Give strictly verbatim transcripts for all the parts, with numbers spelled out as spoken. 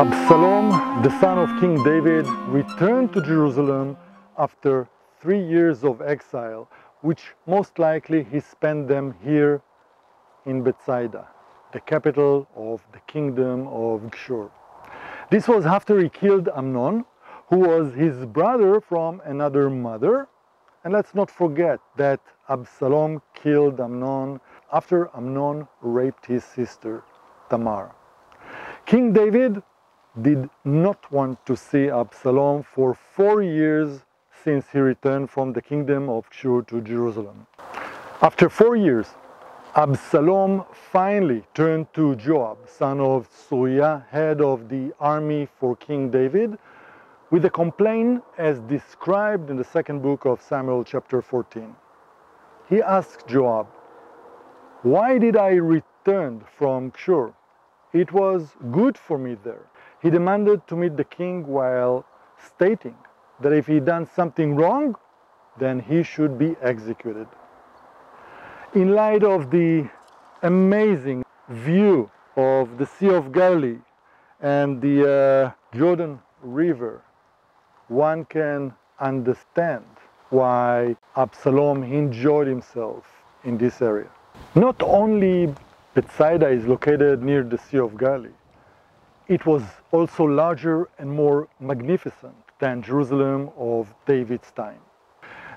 Absalom, the son of King David, returned to Jerusalem after three years of exile, which most likely he spent them here in Bethsaida, the capital of the kingdom of Geshur. This was after he killed Amnon, who was his brother from another mother. And let's not forget that Absalom killed Amnon after Amnon raped his sister, Tamar. King David did not want to see Absalom for four years since he returned from the kingdom of Kshur to Jerusalem. After four years, Absalom finally turned to Joab, son of Tzruya, head of the army for King David, with a complaint as described in the second book of Samuel, chapter fourteen. He asked Joab, "Why did I return from Kshur? It was good for me there." He demanded to meet the king while stating that if he done something wrong, then he should be executed. In light of the amazing view of the Sea of Galilee and the uh, Jordan River, one can understand why Absalom enjoyed himself in this area. Not only Bethsaida is located near the Sea of Galilee, it was also larger and more magnificent than Jerusalem of David's time.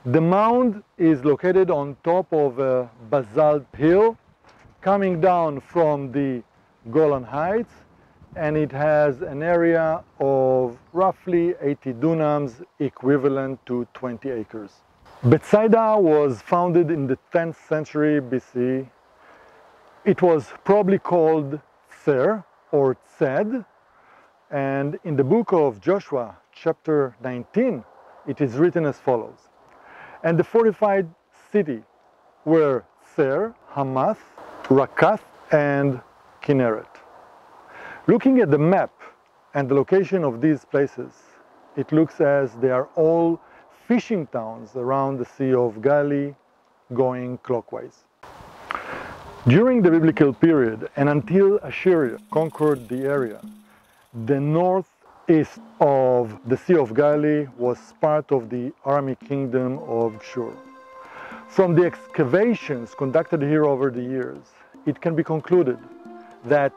The mound is located on top of a basalt hill coming down from the Golan Heights, and it has an area of roughly eighty dunams, equivalent to twenty acres. Bethsaida was founded in the tenth century B C. It was probably called Tser or Tzed, and in the book of Joshua, chapter nineteen, it is written as follows: "And the fortified city were Tser, Hamath, Rakath, and Kineret." Looking at the map and the location of these places, it looks as they are all fishing towns around the Sea of Galilee going clockwise. During the biblical period and until Assyria conquered the area, the northeast of the Sea of Galilee was part of the Aramean kingdom of Geshur. From the excavations conducted here over the years, it can be concluded that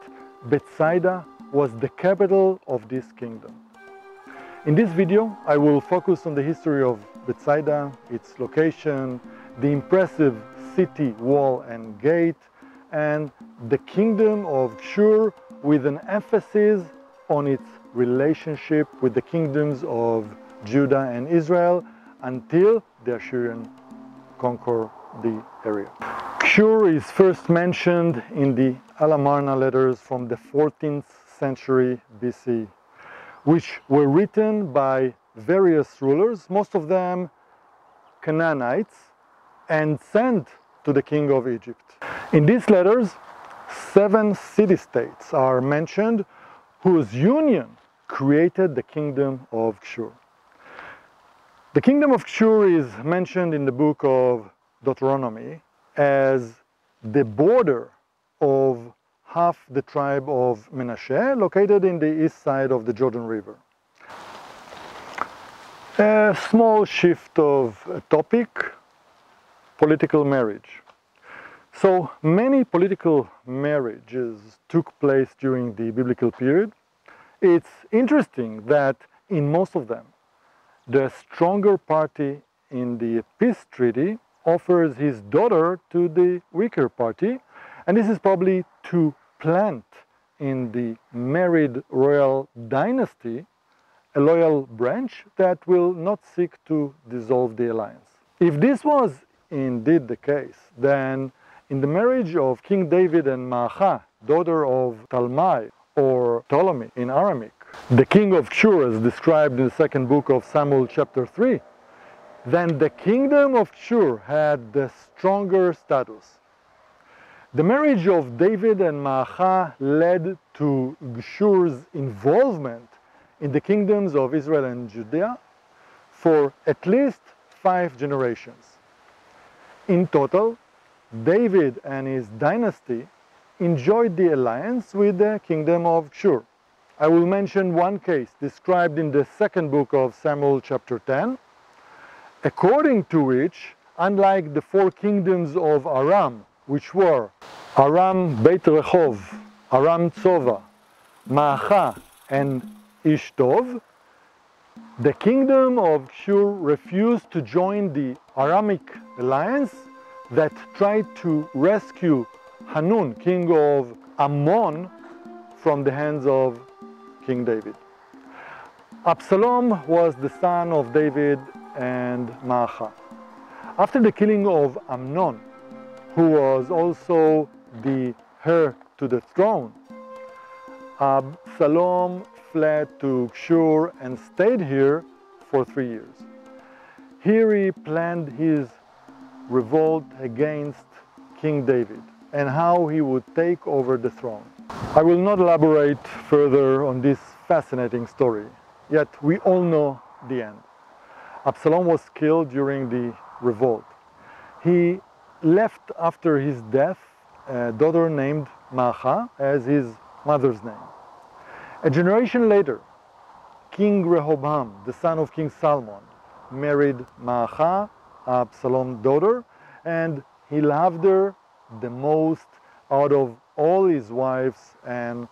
Bethsaida was the capital of this kingdom. In this video, I will focus on the history of Bethsaida, its location, the impressive city wall and gate, and the kingdom of Geshur, with an emphasis on its relationship with the kingdoms of Judah and Israel until the Assyrians conquer the area. Geshur is first mentioned in the Al-Amarna letters from the fourteenth century B C, which were written by various rulers, most of them Canaanites, and sent to the king of Egypt. In these letters, seven city-states are mentioned whose union created the kingdom of Geshur. The kingdom of Geshur is mentioned in the book of Deuteronomy as the border of half the tribe of Menasheh, located in the east side of the Jordan River. A small shift of topic: political marriage. So many political marriages took place during the biblical period. It's interesting that in most of them, the stronger party in the peace treaty offers his daughter to the weaker party, and this is probably to plant in the married royal dynasty a loyal branch that will not seek to dissolve the alliance. If this was indeed the case, then in the marriage of King David and Ma'achah, daughter of Talmai or Ptolemy in Aramaic, the king of Geshur, as described in the second book of Samuel chapter three, then the kingdom of Geshur had the stronger status. The marriage of David and Ma'achah led to Geshur's involvement in the kingdoms of Israel and Judea for at least five generations. In total, David and his dynasty enjoyed the alliance with the kingdom of Geshur. I will mention one case described in the second book of Samuel chapter ten, according to which, unlike the four kingdoms of Aram, which were Aram Beit Rehov, Aram Tzova, Ma'achah and Ishtov, the kingdom of Kshur refused to join the Aramic alliance that tried to rescue Hanun, king of Ammon, from the hands of King David. Absalom was the son of David and Ma'achah. After the killing of Amnon, who was also the heir to the throne, Absalom fled to Kshur and stayed here for three years. Here he planned his revolt against King David and how he would take over the throne. I will not elaborate further on this fascinating story, yet we all know the end. Absalom was killed during the revolt. He left after his death a daughter named Ma'achah as his mother's name. A generation later, King Rehoboam, the son of King Solomon, married Ma'achah, Absalom's daughter, and he loved her the most out of all his wives and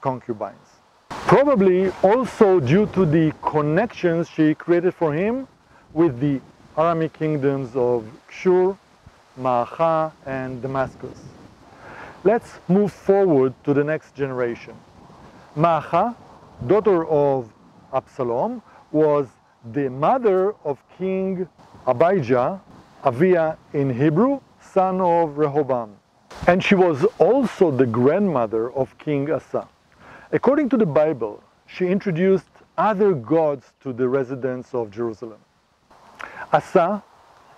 concubines. Probably also due to the connections she created for him with the Aramic kingdoms of Kshur, Ma'achah, and Damascus. Let's move forward to the next generation. Ma'achah, daughter of Absalom, was the mother of King Abijah, Aviah in Hebrew, son of Rehoboam. And she was also the grandmother of King Asa. According to the Bible, she introduced other gods to the residents of Jerusalem. Asa,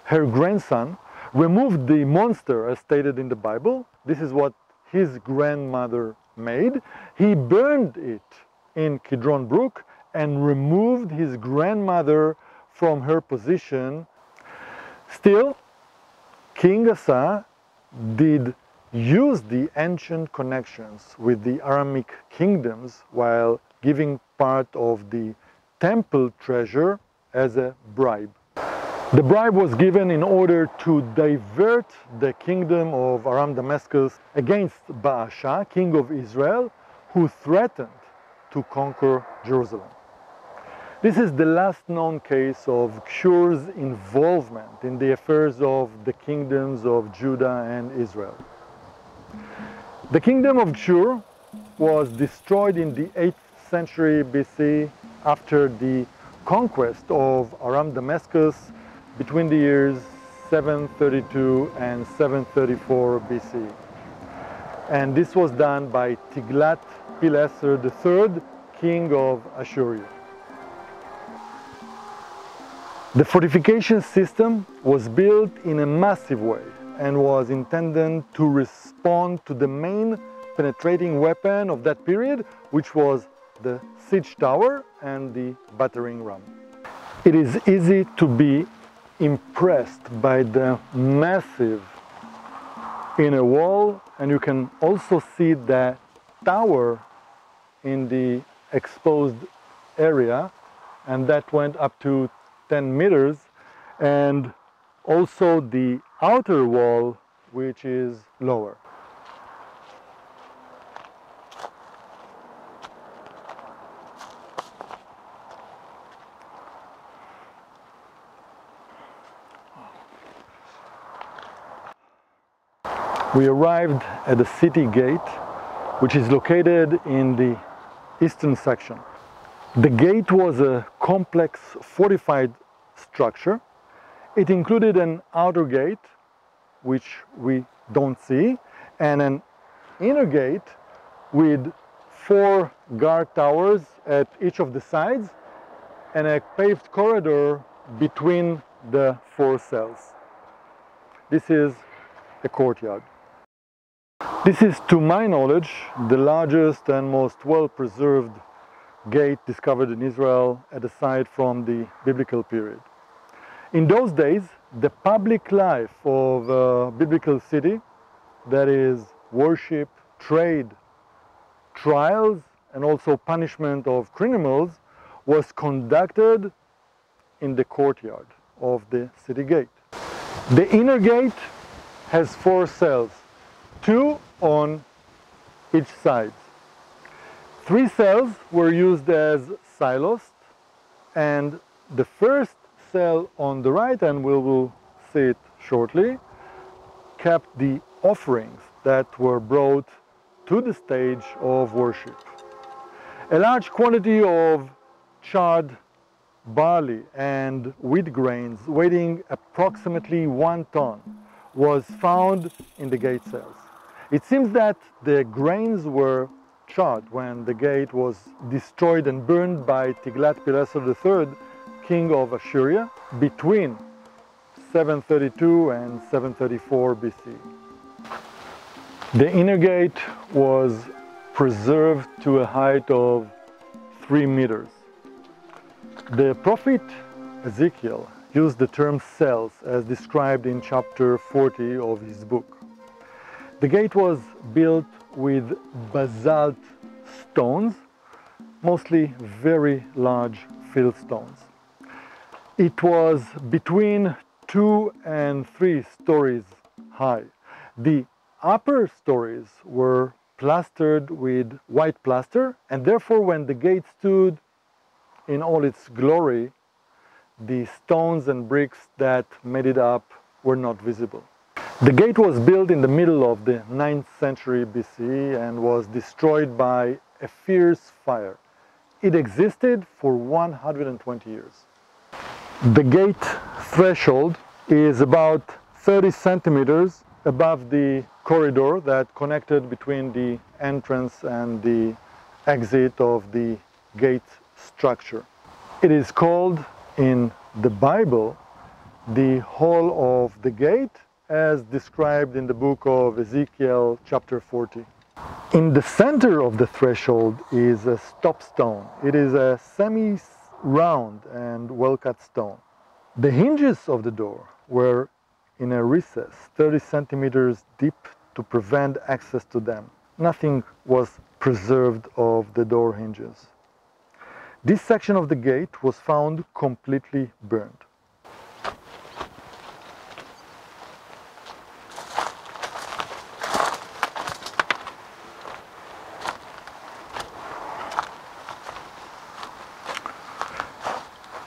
her grandson, removed the monster as stated in the Bible. This is what his grandmother made. He burned it in Kidron Brook and removed his grandmother from her position. Still, King Asa did use the ancient connections with the Aramic kingdoms while giving part of the temple treasure as a bribe. The bribe was given in order to divert the kingdom of Aram Damascus against Baasha, king of Israel, who threatened to conquer Jerusalem. This is the last known case of Kshur's involvement in the affairs of the kingdoms of Judah and Israel. The kingdom of Kshur was destroyed in the eighth century B C after the conquest of Aram Damascus between the years seven thirty-two and seven thirty-four B C. And this was done by Tiglath-Pileser the third, king of Assyria. The fortification system was built in a massive way and was intended to respond to the main penetrating weapon of that period, which was the siege tower and the battering ram. It is easy to be impressed by the massive inner wall, and you can also see the tower in the exposed area, and that went up to ten meters, and also the outer wall, which is lower. We arrived at the city gate, which is located in the eastern section. The gate was a complex fortified structure. It included an outer gate, which we don't see, and an inner gate with four guard towers at each of the sides and a paved corridor between the four cells. This is a courtyard. This is, to my knowledge, the largest and most well-preserved gate discovered in Israel at a site from the biblical period. In those days, the public life of a biblical city, that is worship, trade, trials, and also punishment of criminals was conducted in the courtyard of the city gate. The inner gate has four cells, two on each side. Three cells were used as silos, and the first cell on the right, and we will see it shortly, kept the offerings that were brought to the stage of worship. A large quantity of charred barley and wheat grains weighing approximately one ton was found in the gate cells. It seems that the grains were charred when the gate was destroyed and burned by Tiglath-Pileser the third, king of Assyria, between seven thirty-two and seven thirty-four B C. The inner gate was preserved to a height of three meters. The prophet Ezekiel used the term cells as described in chapter forty of his book. The gate was built with basalt stones, mostly very large fieldstones. It was between two and three stories high. The upper stories were plastered with white plaster, and therefore when the gate stood in all its glory, the stones and bricks that made it up were not visible. The gate was built in the middle of the ninth century B C and was destroyed by a fierce fire. It existed for one hundred twenty years. The gate threshold is about thirty centimeters above the corridor that connected between the entrance and the exit of the gate structure. It is called in the Bible the Hall of the Gate, as described in the book of Ezekiel chapter forty. In the center of the threshold is a stopstone. It is a semi-round and well-cut stone. The hinges of the door were in a recess thirty centimeters deep to prevent access to them. Nothing was preserved of the door hinges. This section of the gate was found completely burned.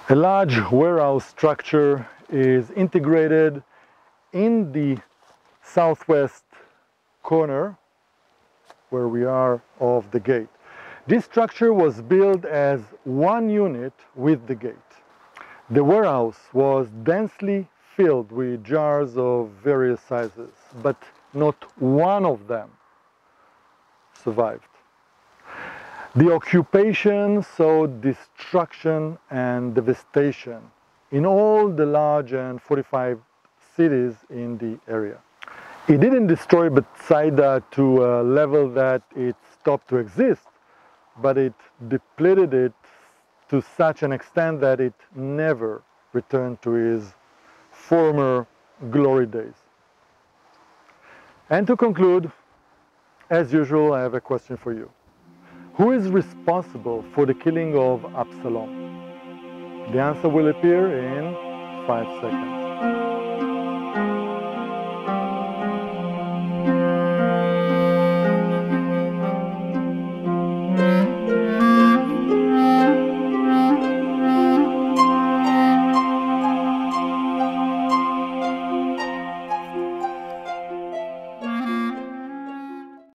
A large warehouse structure is integrated in the southwest corner where we are of the gate. This structure was built as one unit with the gate. The warehouse was densely filled with jars of various sizes, but not one of them survived. The occupation sowed destruction and devastation in all the large and fortified cities in the area. It didn't destroy Bethsaida to a level that it stopped to exist, but it depleted it to such an extent that it never returned to its former glory days. And to conclude, as usual, I have a question for you. Who is responsible for the killing of Absalom? The answer will appear in five seconds.